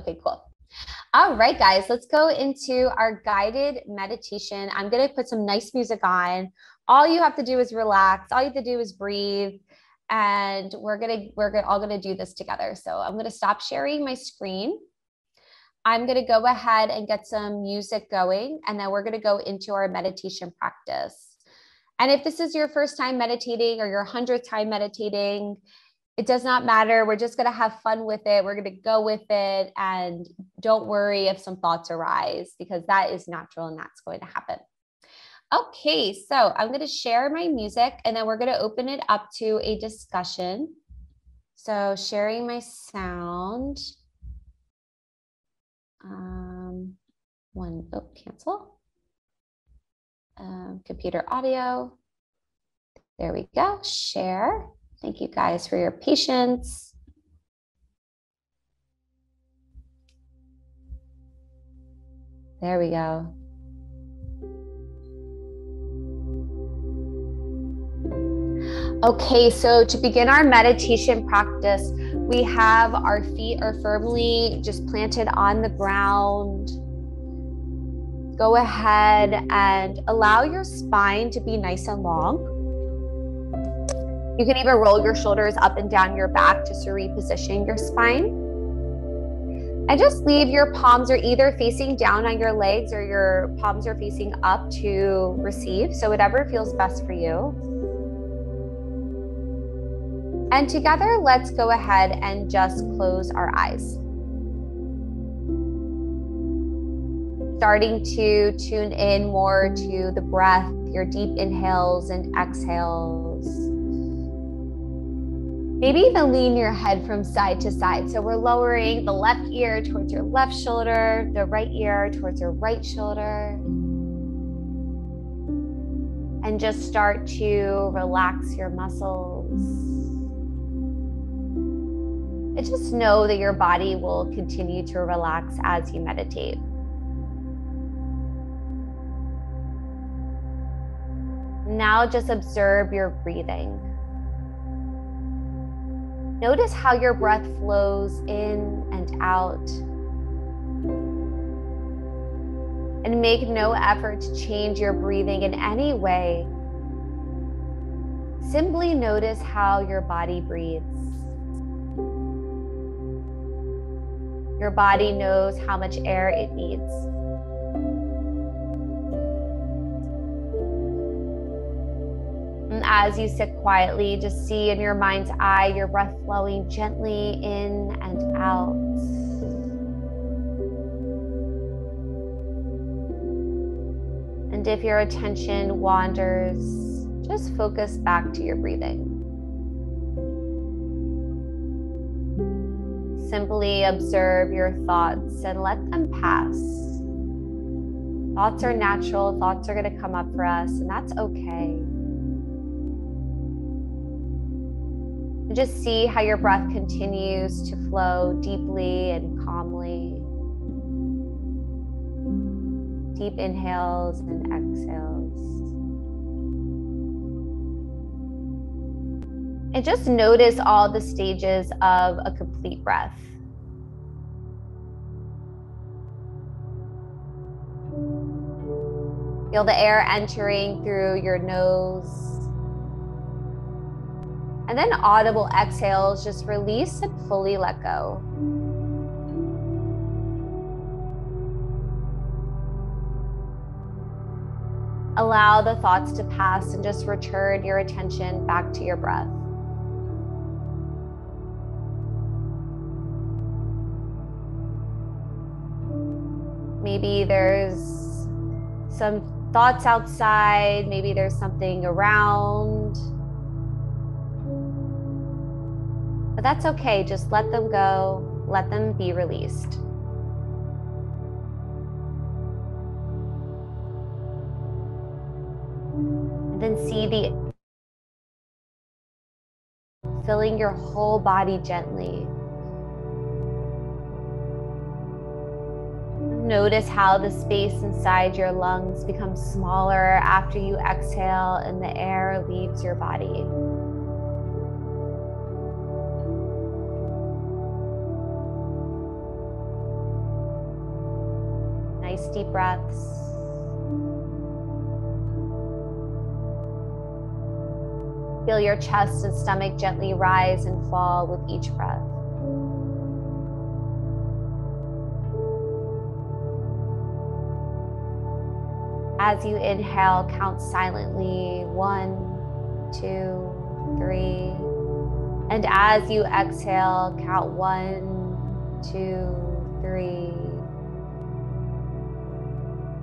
Okay, cool. All right, guys, let's go into our guided meditation. I'm going to put some nice music on. All you have to do is relax. All you have to do is breathe. And we're all going to do this together. So I'm going to stop sharing my screen. I'm going to go ahead and get some music going, and then we're going to go into our meditation practice. And if this is your first time meditating or your 100th time meditating, it does not matter. We're just going to have fun with it. We're going to go with it. And don't worry if some thoughts arise, because that is natural and that's going to happen. Okay, so I'm going to share my music, and then we're going to open it up to a discussion. So sharing my sound. Cancel. Computer audio. There we go. Share. Thank you guys for your patience. There we go. Okay, so to begin our meditation practice, we have our feet are firmly just planted on the ground. Go ahead and allow your spine to be nice and long. You can even roll your shoulders up and down your back just to reposition your spine. And just leave your palms are either facing down on your legs or your palms are facing up to receive. So whatever feels best for you. And together, let's go ahead and just close our eyes. Starting to tune in more to the breath, your deep inhales and exhales. Maybe even lean your head from side to side. So we're lowering the left ear towards your left shoulder, the right ear towards your right shoulder. And just start to relax your muscles. And just know that your body will continue to relax as you meditate. Now just observe your breathing. Notice how your breath flows in and out. And make no effort to change your breathing in any way. Simply notice how your body breathes. Your body knows how much air it needs. And as you sit quietly, just see in your mind's eye your breath flowing gently in and out. And if your attention wanders, just focus back to your breathing. Simply observe your thoughts and let them pass. Thoughts are natural. Thoughts are going to come up for us, and that's okay. Just see how your breath continues to flow deeply and calmly. Deep inhales and exhales. And just notice all the stages of a complete breath. Feel the air entering through your nose. And then audible exhales, just release and fully let go. Allow the thoughts to pass and just return your attention back to your breath. Maybe there's some thoughts outside, maybe there's something around. But that's okay, just let them go, let them be released. And then see the filling your whole body gently. Notice how the space inside your lungs becomes smaller after you exhale and the air leaves your body. nice deep breaths. Feel your chest and stomach gently rise and fall with each breath. As you inhale, count silently, 1, 2, 3. And as you exhale, count 1, 2, 3.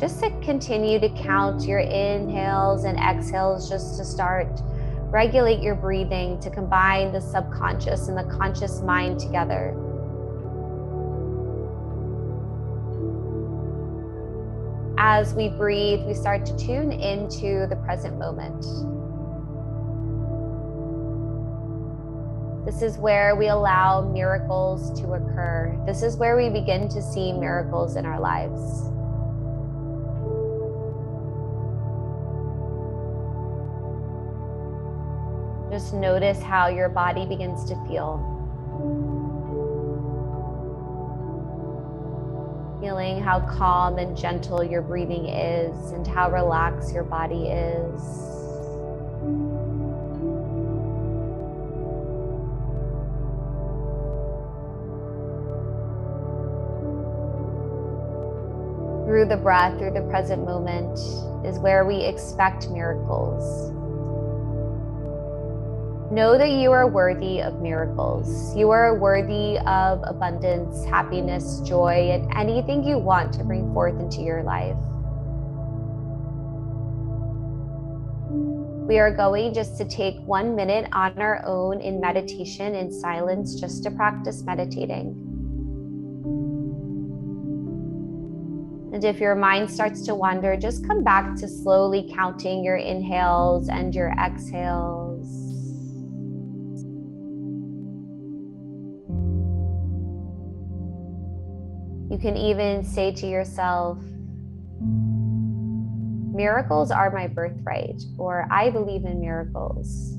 Just to continue to count your inhales and exhales, just to start. Regulate your breathing to combine the subconscious and the conscious mind together. As we breathe, we start to tune into the present moment. This is where we allow miracles to occur. This is where we begin to see miracles in our lives. Just notice how your body begins to feel. Feeling how calm and gentle your breathing is and how relaxed your body is. Through the breath, through the present moment, is where we expect miracles. Know that you are worthy of miracles. You are worthy of abundance, happiness, joy, and anything you want to bring forth into your life. We are going just to take 1 minute on our own in meditation, in silence, just to practice meditating. And if your mind starts to wander, just come back to slowly counting your inhales and your exhales. You can even say to yourself, miracles are my birthright, or I believe in miracles.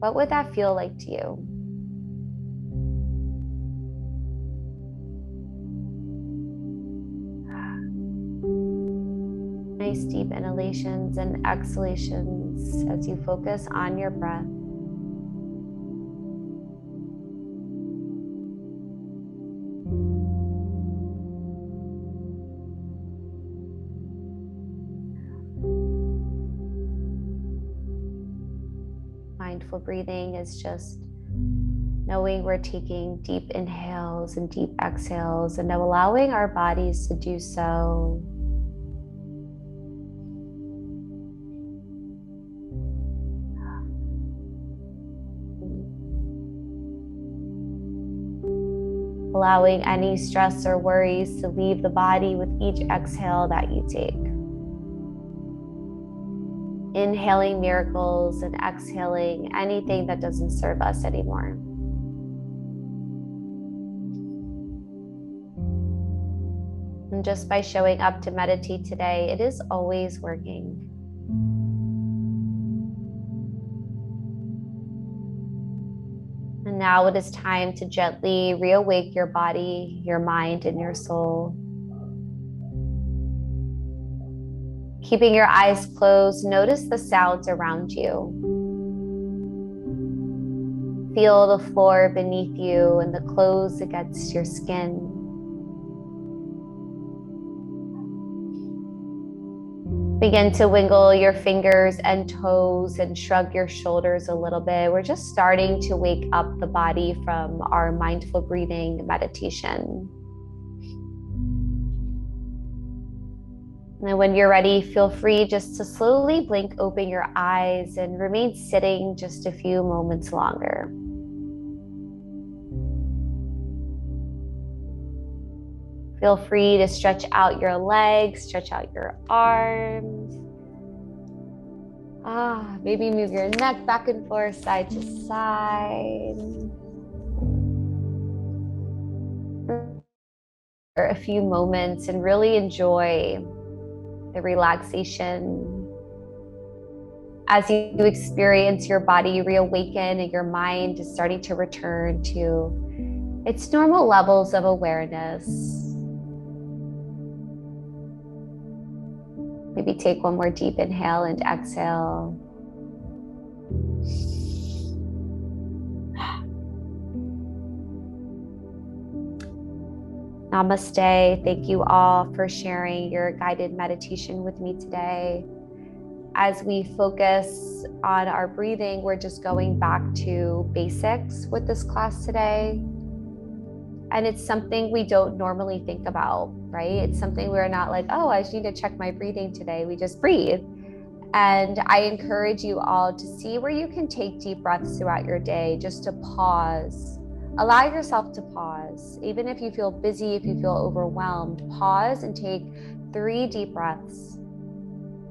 What would that feel like to you? Nice deep inhalations and exhalations as you focus on your breath. Mindful breathing is just knowing we're taking deep inhales and deep exhales and allowing our bodies to do so. Allowing any stress or worries to leave the body with each exhale that you take. Inhaling miracles and exhaling anything that doesn't serve us anymore. And just by showing up to meditate today, it is always working. And now it is time to gently reawake your body, your mind, and your soul. Keeping your eyes closed, notice the sounds around you. Feel the floor beneath you and the clothes against your skin. Begin to wiggle your fingers and toes and shrug your shoulders a little bit. We're just starting to wake up the body from our mindful breathing meditation. And when you're ready, feel free just to slowly blink open your eyes and remain sitting just a few moments longer. Feel free to stretch out your legs, stretch out your arms. Maybe move your neck back and forth, side to side. For a few moments and really enjoy the relaxation. As you experience your body reawaken and your mind is starting to return to its normal levels of awareness. Maybe take one more deep inhale and exhale. Namaste. Thank you all for sharing your guided meditation with me today. As we focus on our breathing, we're just going back to basics with this class today. And it's something we don't normally think about, right? It's something we're not like, oh, I just need to check my breathing today. We just breathe. And I encourage you all to see where you can take deep breaths throughout your day, just to pause. Allow yourself to pause. Even if you feel busy, if you feel overwhelmed, pause and take 3 deep breaths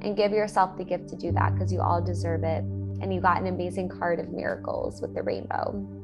and give yourself the gift to do that, because you all deserve it. And you got an amazing card of miracles with the rainbow.